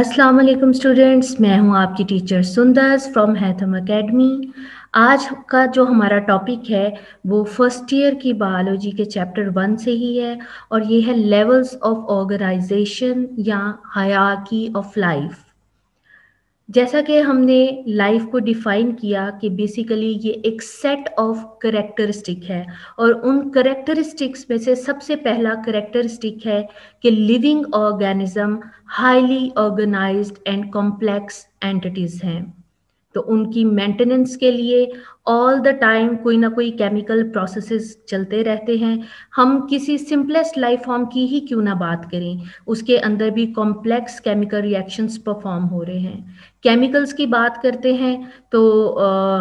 अस्सलाम वालेकुम स्टूडेंट्स, मैं हूं आपकी टीचर सुंदर्स फ्रॉम हैथम एकेडमी। आज का जो हमारा टॉपिक है वो फर्स्ट ईयर की बायोलॉजी के चैप्टर 1 से ही है और ये है लेवल्स ऑफ ऑर्गेनाइजेशन या हायरार्की ऑफ लाइफ। जैसा कि हमने लाइफ को डिफाइन किया कि बेसिकली ये एक सेट ऑफ करैक्टरिस्टिक है और उन करैक्टरिस्टिक्स में से सबसे पहला करैक्टरिस्टिक है कि living organism highly organised and complex entities हैं। तो उनकी मेंटेनेंस के लिए ऑल द टाइम कोई ना कोई केमिकल प्रोसेसेस चलते रहते हैं। हम किसी सिंपलेस्ट लाइफ फॉर्म की ही क्यों ना बात करें, उसके अंदर भी कॉम्प्लेक्स केमिकल रिएक्शंस परफॉर्म हो रहे हैं। केमिकल्स की बात करते हैं तो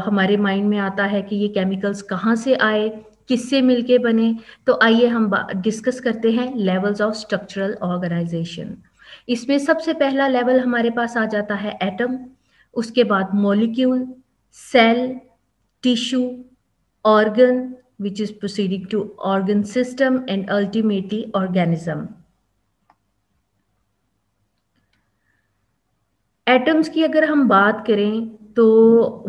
हमारे माइंड में आता है कि ये केमिकल्स कहाँ से आए, किससे मिलके बने। तो आइए हम डिस्कस करते हैं लेवल्स ऑफ स्ट्रक्चरल ऑर्गेनाइजेशन। इसमें सबसे पहला लेवल हमारे पास आ जाता है एटम, उसके बाद molecule, cell, tissue, organ which is proceeding to organ system and ultimately organism. Atoms की अगर हम बात करें तो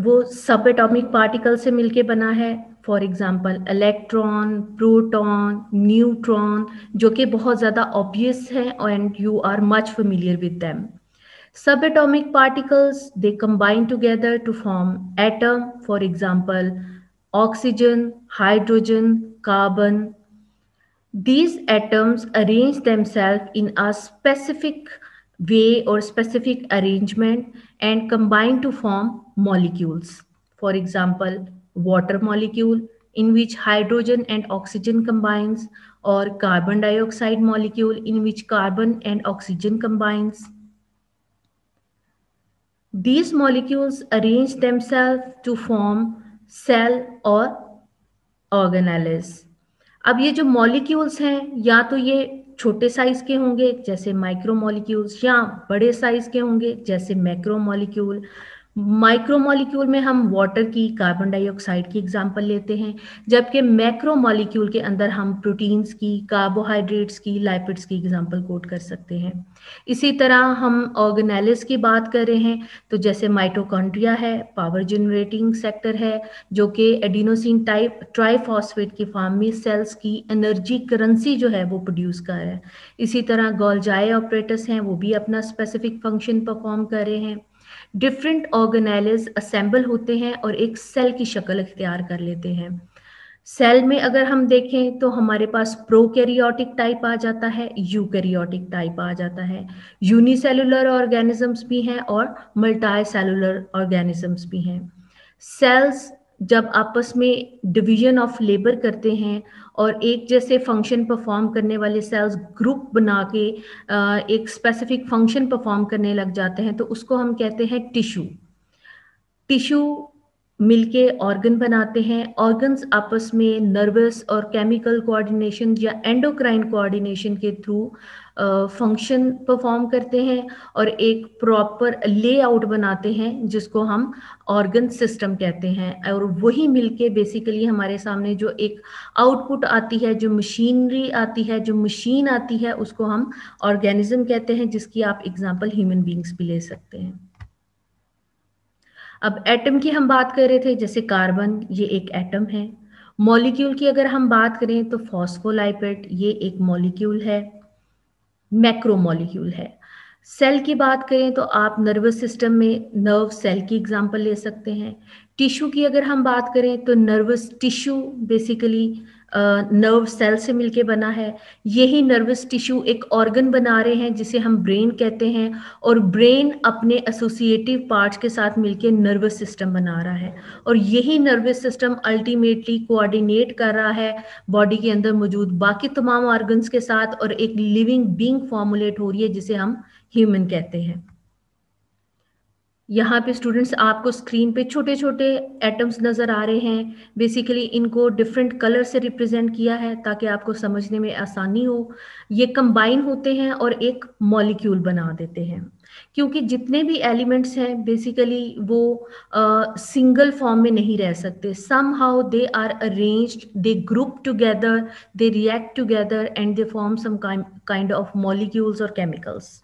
वो सब एटॉमिक पार्टिकल से मिलके बना है। For example electron, proton, neutron, जो कि बहुत ज़्यादा ऑब्वियस है and you are much familiar with them. Subatomic particles, they combine together to form atom, for example oxygen, hydrogen, carbon. These atoms arrange themselves in a specific way or specific arrangement and combine to form molecules, for example water molecule in which hydrogen and oxygen combines, or carbon dioxide molecule in which carbon and oxygen combines. These molecules arrange themselves to form cell or organelles. अब ये जो molecules हैं या तो ये छोटे size के होंगे जैसे माइक्रो मॉलिक्यूल्स या बड़े साइज के होंगे जैसे मैक्रो मॉलिक्यूल। माइक्रो मॉलिक्यूल में हम वाटर की, कार्बन डाइऑक्साइड की एग्जाम्पल लेते हैं, जबकि मैक्रो मॉलिक्यूल के अंदर हम प्रोटीन्स की, कार्बोहाइड्रेट्स की, लाइपिड्स की एग्जाम्पल कोट कर सकते हैं। इसी तरह हम ऑर्गेनेल्स की बात कर रहे हैं तो जैसे माइटोकॉन्ड्रिया है, पावर जनरेटिंग सेक्टर है, जो कि एडिनोसिन टाइप ट्राइफॉस्फेट की फॉर्म में सेल्स की एनर्जी करेंसी जो है वो प्रोड्यूस कर रहा है। इसी तरह गोल्जाए ऑपरेटस हैं, वो भी अपना स्पेसिफिक फंक्शन परफॉर्म कर रहे हैं। डिफरेंट ऑर्गेनेल्स असेंबल होते हैं और एक सेल की शक्ल इख्तियार कर लेते हैं। सेल में अगर हम देखें तो हमारे पास प्रोकैरियोटिक टाइप आ जाता है, यूकैरियोटिक टाइप आ जाता है। यूनिसेलुलर ऑर्गेनिजम्स भी हैं और मल्टीसेलुलर ऑर्गेनिजम्स भी हैं। सेल्स जब आपस में डिवीजन ऑफ लेबर करते हैं और एक जैसे फंक्शन परफॉर्म करने वाले सेल्स ग्रुप बना के एक स्पेसिफिक फंक्शन परफॉर्म करने लग जाते हैं तो उसको हम कहते हैं टिश्यू। टिश्यू मिलके ऑर्गन बनाते हैं। ऑर्गन्स आपस में नर्वस और केमिकल कोऑर्डिनेशन या एंडोक्राइन कोऑर्डिनेशन के थ्रू फंक्शन परफॉर्म करते हैं और एक प्रॉपर लेआउट बनाते हैं जिसको हम ऑर्गन सिस्टम कहते हैं। और वही मिलके बेसिकली हमारे सामने जो एक आउटपुट आती है, जो मशीनरी आती है, जो मशीन आती है, उसको हम ऑर्गेनिज्म कहते हैं, जिसकी आप एग्जाम्पल ह्यूमन बींग्स भी ले सकते हैं। अब एटम की हम बात कर रहे थे, जैसे कार्बन, ये एक एटम है। मॉलिक्यूल की अगर हम बात करें तो फॉस्फोलाइपेट, ये एक मॉलिक्यूल है, मैक्रो मॉलिक्यूल है। सेल की बात करें तो आप नर्वस सिस्टम में नर्व सेल की एग्जांपल ले सकते हैं। टिश्यू की अगर हम बात करें तो nervous tissue basically nerve cell से मिलके बना है। यही नर्वस टिश्यू एक ऑर्गन बना रहे हैं जिसे हम ब्रेन कहते हैं, और ब्रेन अपने एसोसिएटिव पार्ट्स के साथ मिलके नर्वस सिस्टम बना रहा है और यही नर्वस सिस्टम अल्टीमेटली कोऑर्डिनेट कर रहा है बॉडी के अंदर मौजूद बाकी तमाम ऑर्गन्स के साथ, और एक लिविंग बीइंग फॉर्मुलेट हो रही है जिसे हम ह्यूमन कहते हैं। यहाँ पे स्टूडेंट्स आपको स्क्रीन पे छोटे छोटे एटम्स नज़र आ रहे हैं। बेसिकली इनको डिफरेंट कलर से रिप्रेजेंट किया है ताकि आपको समझने में आसानी हो। ये कंबाइन होते हैं और एक मॉलिक्यूल बना देते हैं, क्योंकि जितने भी एलिमेंट्स हैं बेसिकली वो सिंगल फॉर्म में नहीं रह सकते। Somehow they are arranged, they group together, they react together and they form some kind of molecules और केमिकल्स।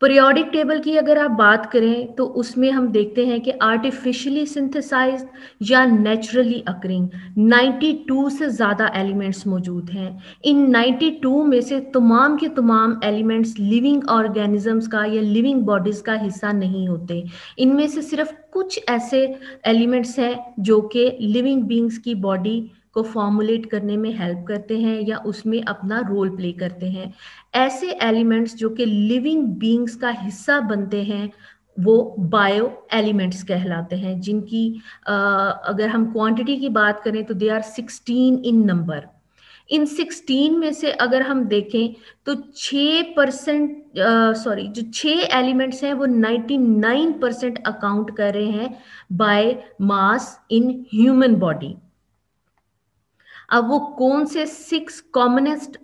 पीरियोडिक टेबल की अगर आप बात करें तो उसमें हम देखते हैं कि आर्टिफिशियली सिंथेसाइज्ड या नेचुरली अकरिंग 92 से ज़्यादा एलिमेंट्स मौजूद हैं। इन 92 में से तमाम के तमाम एलिमेंट्स लिविंग ऑर्गेनिजम्स का या लिविंग बॉडीज़ का हिस्सा नहीं होते। इनमें से सिर्फ कुछ ऐसे एलिमेंट्स हैं जो कि लिविंग बींग्स की बॉडी को फॉर्मुलेट करने में हेल्प करते हैं या उसमें अपना रोल प्ले करते हैं। ऐसे एलिमेंट्स जो कि लिविंग बीइंग्स का हिस्सा बनते हैं वो बायो एलिमेंट्स कहलाते हैं, जिनकी अगर हम क्वांटिटी की बात करें तो दे आर 16 इन नंबर। इन 16 में से अगर हम देखें तो 6 एलिमेंट्स हैं वो 99% अकाउंट कर रहे हैं by mass in human body. अब वो कौन से 6 कॉमनेस्ट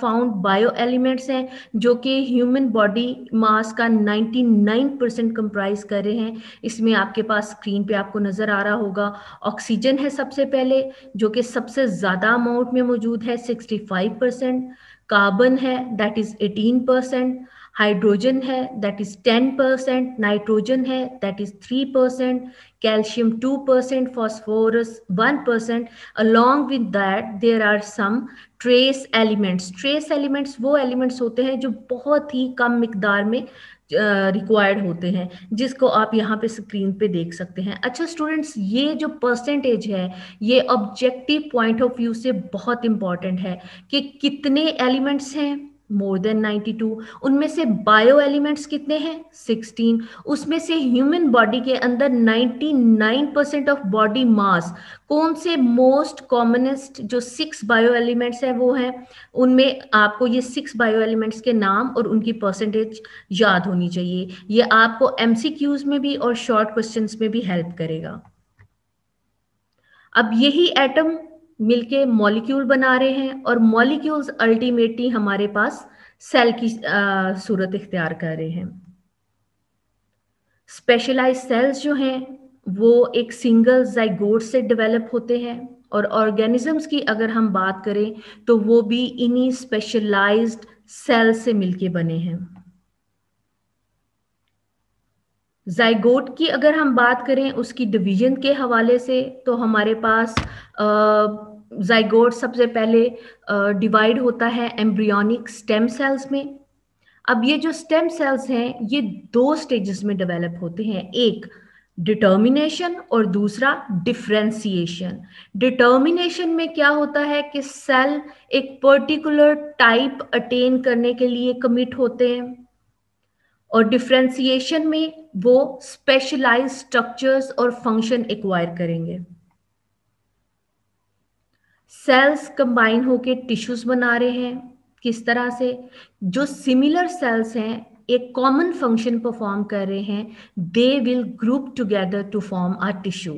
फाउंड बायो एलिमेंट्स हैं जो कि ह्यूमन बॉडी मास का 99% कंप्राइज कर रहे हैं? इसमें आपके पास स्क्रीन पे आपको नज़र आ रहा होगा, ऑक्सीजन है सबसे पहले जो कि सबसे ज़्यादा अमाउंट में मौजूद है 65%, कार्बन है दैट इज़ 18%, हाइड्रोजन है दैट इज़ 10%, नाइट्रोजन है that is 3%, calcium 2%, phosphorus 1%। Along with that there are some trace elements. Trace elements वो एलिमेंट्स होते हैं जो बहुत ही कम मिकदार में रिक्वायर्ड होते हैं, जिसको आप यहाँ पे स्क्रीन पे देख सकते हैं। अच्छा स्टूडेंट्स, ये जो परसेंटेज है ये ऑब्जेक्टिव पॉइंट ऑफ व्यू से बहुत इंपॉर्टेंट है कि कितने एलिमेंट्स हैं, मोर देन 92। उनमें से बायो एलिमेंट्स कितने हैं, 16। उसमें से ह्यूमन बॉडी के अंदर 99% ऑफ बॉडी मास कौन से मोस्ट कॉमनेस्ट जो 6 बायो एलिमेंट्स हैं वो हैं। उनमें आपको ये 6 बायो एलिमेंट्स के नाम और उनकी परसेंटेज याद होनी चाहिए। ये आपको MCQs में भी और शॉर्ट क्वेश्चंस में भी हेल्प करेगा। अब यही एटम मिलके मॉलिक्यूल बना रहे हैं और मॉलिक्यूल्स अल्टीमेटली हमारे पास सेल की सूरत इख्तियार कर रहे हैं। स्पेशलाइज्ड सेल्स जो हैं वो एक सिंगल जाइगोट से डेवलप होते हैं और ऑर्गेनिजम्स की अगर हम बात करें तो वो भी इन्हीं स्पेशलाइज्ड सेल से मिलके बने हैं। जाइगोट की अगर हम बात करें उसकी डिवीजन के हवाले से तो हमारे पास जाइगोट सबसे पहले डिवाइड होता है एम्ब्रियोनिक स्टेम सेल्स में। अब ये जो स्टेम सेल्स हैं ये 2 स्टेजेस में डेवलप होते हैं, एक डिटर्मिनेशन और दूसरा डिफरेंशिएशन। डिटर्मिनेशन में क्या होता है कि सेल एक पर्टिकुलर टाइप अटेन करने के लिए कमिट होते हैं, और डिफरेंशिएशन में वो स्पेशलाइज्ड स्ट्रक्चर्स और फंक्शन एक्वायर करेंगे। सेल्स कंबाइन होके टिश्यूज बना रहे हैं। किस तरह से? जो सिमिलर सेल्स हैं एक कॉमन फंक्शन परफॉर्म कर रहे हैं, they will group together to form a tissue.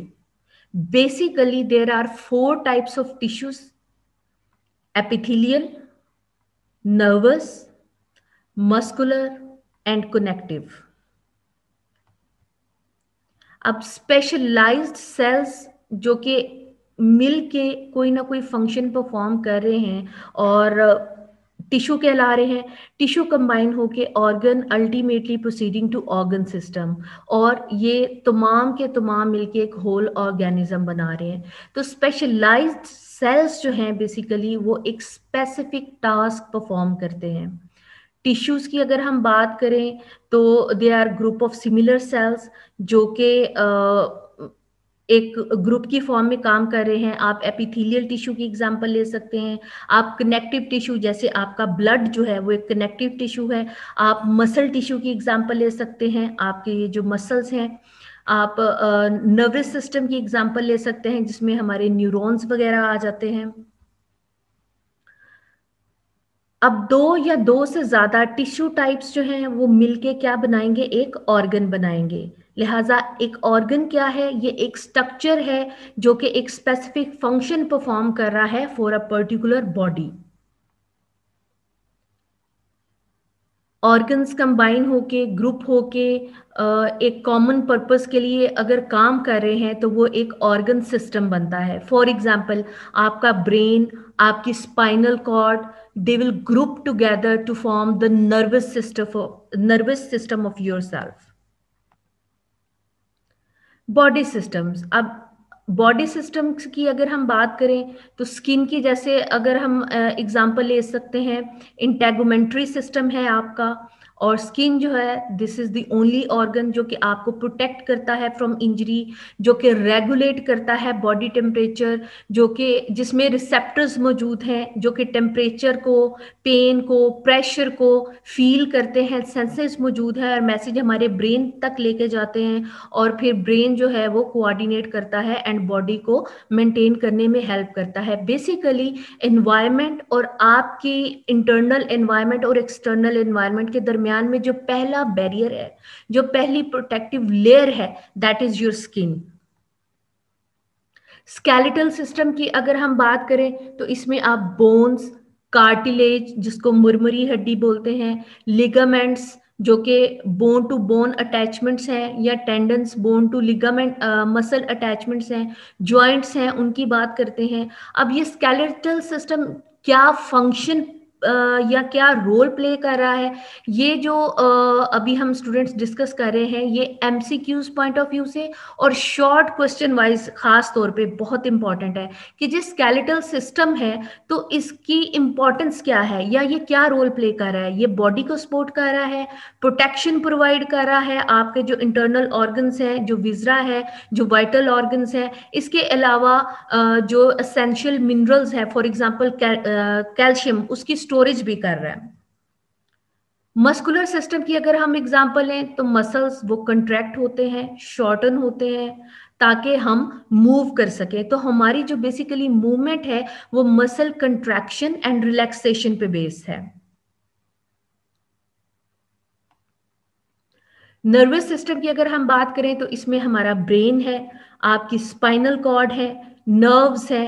Basically there are 4 types of tissues, epithelial, nervous, muscular and connective। अब specialized cells जो कि मिल के कोई ना कोई function perform कर रहे हैं और टिश्यू कहला रहे हैं। टिश्यू कंबाइन होके organ ultimately proceeding to organ system, और ये तमाम के तमाम मिलके एक होल ऑर्गेनिज्म बना रहे हैं। तो स्पेशलाइज्ड सेल्स जो हैं बेसिकली वो एक स्पेसिफिक टास्क परफॉर्म करते हैं। टिश्यूज़ की अगर हम बात करें तो they are group of similar cells जो कि एक ग्रुप की फॉर्म में काम कर रहे हैं। आप एपिथेलियल टिश्यू की एग्जांपल ले सकते हैं, आप कनेक्टिव टिश्यू जैसे आपका ब्लड जो है वो एक कनेक्टिव टिश्यू है, आप मसल टिश्यू की एग्जांपल ले सकते हैं, आपके ये जो मसल्स हैं, आप नर्वस सिस्टम की एग्जांपल ले सकते हैं जिसमें हमारे न्यूरॉन्स वगैरह आ जाते हैं। अब 2 या 2 से ज़्यादा टिश्यू टाइप्स जो हैं वो मिलके क्या बनाएंगे, एक ऑर्गन बनाएंगे। लिहाजा एक ऑर्गन क्या है, ये एक स्ट्रक्चर है जो कि एक स्पेसिफिक फंक्शन परफॉर्म कर रहा है for a particular body. Organs combine होके ग्रुप होके एक कॉमन पर्पस के लिए अगर काम कर रहे हैं तो वो एक ऑर्गन सिस्टम बनता है. फॉर एग्जांपल आपका ब्रेन, आपकी spinal cord, they will group together to form the nervous system of yourself. Body systems, अब बॉडी सिस्टम्स की अगर हम बात करें तो स्किन की जैसे अगर हम एग्जांपल ले सकते हैं, इंटेगुमेंट्री सिस्टम है आपका, और स्किन जो है this is the only organ जो कि आपको प्रोटेक्ट करता है फ्रॉम इंजरी, जो कि रेगुलेट करता है बॉडी टेम्परेचर, जो कि जिसमें रिसेप्टर्स मौजूद हैं जो कि टेम्परेचर को, पेन को, प्रेशर को फील करते हैं, सेंसेस मौजूद है और मैसेज हमारे ब्रेन तक लेके जाते हैं और फिर ब्रेन जो है वो कोऑर्डिनेट करता है एंड बॉडी को मेंटेन करने में हेल्प करता है. बेसिकली एनवायरमेंट और आपकी इंटरनल एनवायरमेंट और एक्सटर्नल एनवायरमेंट के दरमियान में जो पहला बैरियर है, जो पहली प्रोटेक्टिव लेयर है, that is your skin. Skeletal system की अगर हम बात करें तो इसमें आप बोन्स, कार्टिलेज जिसको मुरमुरी हड्डी बोलते हैं, लिगामेंट्स जो कि बोन टू बोन अटैचमेंट्स हैं या tendons, bone to ligament muscle attachments हैं, ज्वाइंट्स हैं, उनकी बात करते हैं. अब ये स्केलेटल सिस्टम क्या फंक्शन या क्या रोल प्ले कर रहा है, ये जो अभी हम स्टूडेंट्स डिस्कस कर रहे हैं ये एमसीक्यूज पॉइंट ऑफ व्यू से और शॉर्ट क्वेश्चन वाइज खास तौर पे बहुत इंपॉर्टेंट है कि जिस स्केलेटल सिस्टम है तो इसकी इंपॉर्टेंस क्या है या ये क्या रोल प्ले कर रहा है. ये बॉडी को सपोर्ट कर रहा है, प्रोटेक्शन प्रोवाइड कर रहा है, आपके जो इंटरनल ऑर्गन्स हैं, जो विजरा है, जो वाइटल ऑर्गन्स हैं, इसके अलावा जो एसेंशियल मिनरल्स हैं फॉर एग्जाम्पल कैल्शियम, उसकी स्टोरेज भी कर रहा है. मस्कुलर सिस्टम की अगर हम एग्जांपल लें तो मसल्स वो कंट्रैक्ट होते हैं, शॉर्टन होते हैं ताकि हम मूव कर सकें. तो हमारी जो बेसिकली मूवमेंट है वो मसल कंट्रैक्शन एंड रिलैक्सेशन पे बेस्ड है. नर्वस सिस्टम की अगर हम बात करें तो इसमें हमारा ब्रेन है, आपकी स्पाइनल कॉर्ड है, नर्व्स है,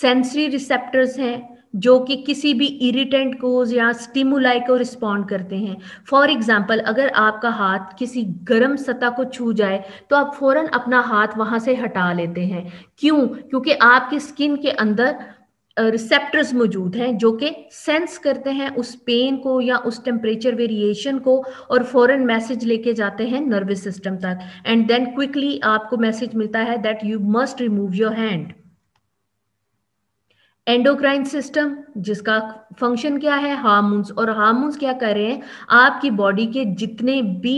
सेंसरी रिसेप्टर्स हैं जो कि किसी भी इरिटेंट को या स्टिमुलाई को रिस्पॉन्ड करते हैं. फॉर एग्जांपल अगर आपका हाथ किसी गर्म सतह को छू जाए तो आप फौरन अपना हाथ वहां से हटा लेते हैं. क्यों? क्योंकि आपकी स्किन के अंदर रिसेप्टर्स मौजूद हैं जो कि सेंस करते हैं उस पेन को या उस टेम्परेचर वेरिएशन को और फौरन मैसेज लेके जाते हैं नर्वस सिस्टम तक एंड देन क्विकली आपको मैसेज मिलता है that you must remove your hand. Endocrine system जिसका फंक्शन क्या है, हार्मोन्स, और हार्मोन्स क्या कर रहे हैं, आपकी बॉडी के जितने भी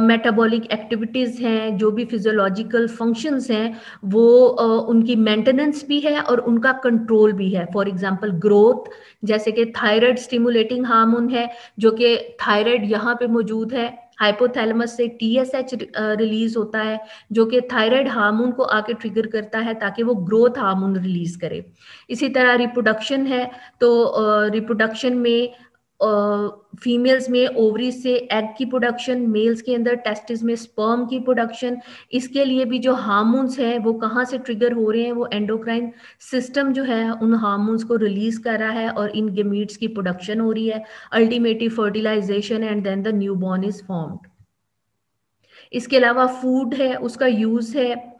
मेटाबॉलिक एक्टिविटीज़ हैं, जो भी फिजियोलॉजिकल फंक्शंस हैं, वो उनकी मेंटेनेंस भी है और उनका कंट्रोल भी है. फॉर एग्जांपल ग्रोथ जैसे कि थायराइड स्टिमुलेटिंग हार्मोन है जो कि थायराइड यहाँ पे मौजूद है, हाइपोथैलेमस से TSH रिलीज होता है जो कि थायराइड हार्मोन को आके ट्रिगर करता है ताकि वो ग्रोथ हार्मोन रिलीज करे. इसी तरह रिप्रोडक्शन है तो रिप्रोडक्शन में फीमेल्स में ओवरी से एग की प्रोडक्शन, मेल्स के अंदर टेस्टिस में स्पर्म की प्रोडक्शन, इसके लिए भी जो हार्मोन्स हैं वो कहाँ से ट्रिगर हो रहे हैं, वो एंडोक्राइन सिस्टम जो है उन हार्मोन्स को रिलीज कर रहा है और इन गेमीट्स की प्रोडक्शन हो रही है. Ultimately fertilisation and then the newborn is formed. इसके अलावा फूड है, उसका यूज है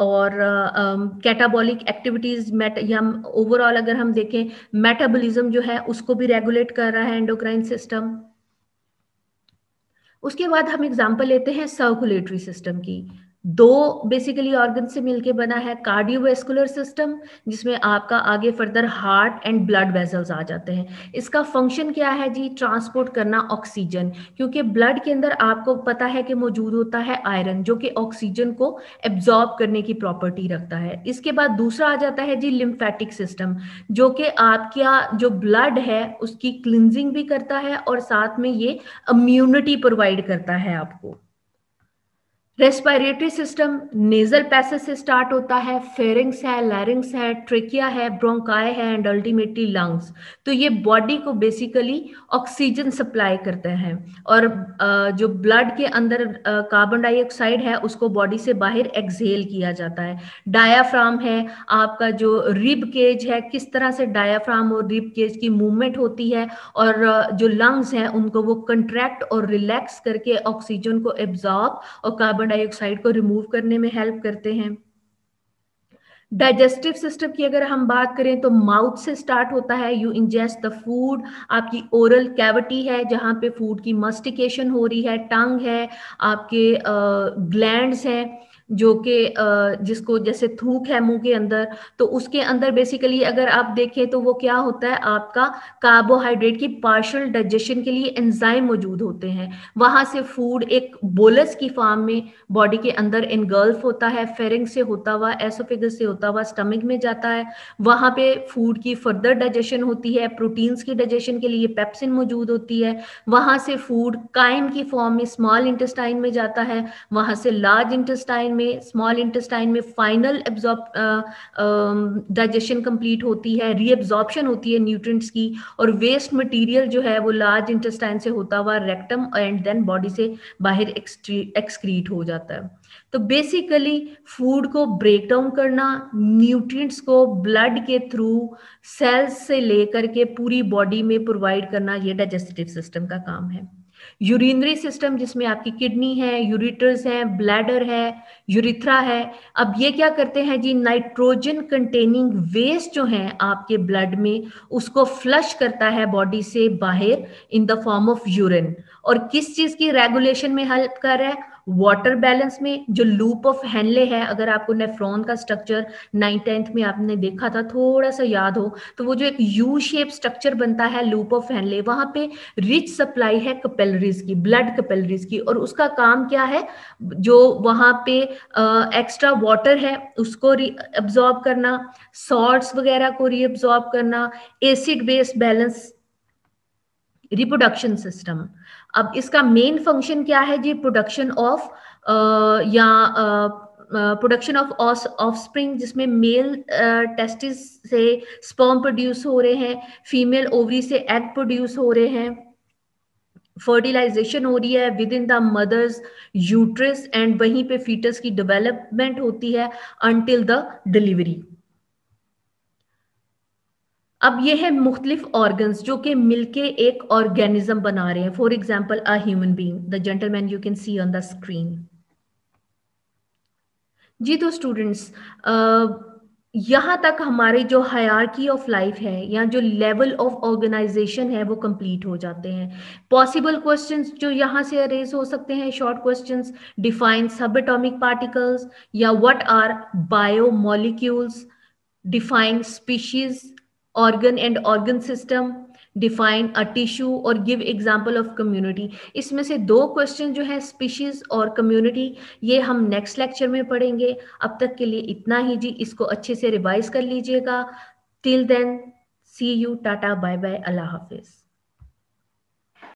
और कैटाबॉलिक एक्टिविटीज या ओवरऑल अगर हम देखें मेटाबॉलिज्म जो है उसको भी रेगुलेट कर रहा है एंडोक्राइन सिस्टम. उसके बाद हम एग्जांपल लेते हैं सर्कुलेटरी सिस्टम की. दो बेसिकली ऑर्गन से मिलके बना है, कार्डियोवैस्कुलर सिस्टम जिसमें आपका आगे further heart and blood vessels आ जाते हैं. इसका फंक्शन क्या है जी, ट्रांसपोर्ट करना ऑक्सीजन, क्योंकि ब्लड के अंदर आपको पता है कि मौजूद होता है आयरन जो कि ऑक्सीजन को एब्जॉर्ब करने की प्रॉपर्टी रखता है. इसके बाद दूसरा आ जाता है जी लिम्फेटिक सिस्टम जो कि आपका जो ब्लड है उसकी क्लिनजिंग भी करता है और साथ में ये इम्यूनिटी प्रोवाइड करता है आपको. रेस्पिरेटरी सिस्टम नेजल पैसेज से स्टार्ट होता है, फेरिंग्स है, लैरिंग्स है, ट्रेकिया है, ब्रोंकाई है एंड अल्टीमेटली लंग्स। तो ये बॉडी को बेसिकली ऑक्सीजन सप्लाई करते हैं और जो ब्लड के अंदर कार्बन डाइऑक्साइड है उसको बॉडी से बाहर एक्सहेल किया जाता है। डायाफ्राम है आपका, जो रिब केज है, किस तरह से डायाफ्राम और रिब केज की मूवमेंट होती है और जो लंग्स हैं उनको वो कंट्रैक्ट और रिलैक्स करके ऑक्सीजन को एब्जॉर्ब और कार्बन डाइऑक्साइड को रिमूव करने में हेल्प करते हैं। डाइजेस्टिव सिस्टम की अगर हम बात करें तो माउथ से स्टार्ट होता है। यू इंजेस्ट द फूड, आपकी ओरल कैविटी है जहाँ पे फूड की मस्टिकेशन हो रही है, टंग है, आपके ग्लैंड्स हैं जो कि जिसको जैसे थूक है मुंह के अंदर, तो उसके अंदर बेसिकली अगर आप देखें तो वो क्या होता है, आपका कार्बोहाइड्रेट की पार्शियल डाइजेशन के लिए एंजाइम मौजूद होते हैं, वहां से फूड एक बोलस की फॉर्म में बॉडी के अंदर इनगल्फ होता है, फेरिंग से होता हुआ एसोफेगस से होता हुआ स्टमक में जाता है, वहां पे फूड की फर्दर डाइजेशन होती है, प्रोटीन्स की डाइजेशन के लिए पेप्सिन मौजूद होती है, वहां से फूड काइम की फॉर्म में स्मॉल इंटेस्टाइन में जाता है, वहां से लार्ज इंटेस्टाइन में, स्मॉल इंटेस्टाइन में फाइनल एब्जॉर्ब डाइजेशन कंप्लीट होती है, रीएब्जॉर्प्शन होती है न्यूट्रिएंट्स की, और वेस्ट मटेरियल जो है वो लार्ज इंटेस्टाइन से होता हुआ रेक्टम एंड देन बॉडी से बाहर एक्सक्रीट हो जाता है। तो बेसिकली फूड को ब्रेक डाउन करना, न्यूट्रिएंट्स को ब्लड के थ्रू सेल्स से लेकर के पूरी बॉडी में प्रोवाइड करना, ये डाइजेस्टिव सिस्टम का काम है। यूरिनरी सिस्टम जिसमें आपकी किडनी है, यूरिटर्स है, ब्लैडर है, यूरिथ्रा है, अब ये क्या करते हैं जी, नाइट्रोजन कंटेनिंग वेस्ट जो है आपके ब्लड में उसको फ्लश करता है बॉडी से बाहर in the form of urine. और किस चीज की रेगुलेशन में हेल्प कर रहा है, वाटर बैलेंस में। जो लूप ऑफ हेनले है, अगर आपको नेफ्रॉन का स्ट्रक्चर 9th-10th में आपने देखा था, थोड़ा सा याद हो तो वो जो एक यू शेप स्ट्रक्चर बनता है लूप ऑफ हेनले, वहां पे रिच सप्लाई है कैपिलरीज की, ब्लड कैपिलरीज की, और उसका काम क्या है, जो वहां पे एक्स्ट्रा वाटर है उसको रिअब्सॉर्ब करना, सॉल्ट्स वगैरह को रिअब्सॉर्ब करना, acid base balance. Reproduction system, अब इसका मेन फंक्शन क्या है जी, production of production of offspring, जिसमें मेल टेस्टिस से स्पर्म प्रोड्यूस हो रहे हैं, फीमेल ओवरी से एग प्रोड्यूस हो रहे हैं, फर्टिलाइजेशन हो रही है within the mother's uterus and वहीं पे फीटस की डेवलपमेंट होती है अनटिल द डिलीवरी। अब ये है मुख्तलिफ ऑर्गन्स जो कि मिलके एक ऑर्गेनिज्म बना रहे हैं, for example a human being, the gentleman you can see on the screen. जी तो स्टूडेंट्स, यहाँ तक हमारे जो हायरार्की ऑफ लाइफ है या जो लेवल ऑफ ऑर्गेनाइजेशन है वो कंप्लीट हो जाते हैं। पॉसिबल क्वेश्चंस जो यहाँ से अरेज हो सकते हैं, short questions, define subatomic particles या what are biomolecules, define species, organ and organ system, define a tissue और give example of community। इसमें से दो क्वेश्चन जो है species और community, ये हम next lecture में पढ़ेंगे। अब तक के लिए इतना ही जी, इसको अच्छे से revise कर लीजिएगा। Till then, see you, tata, bye bye, Allah Hafiz।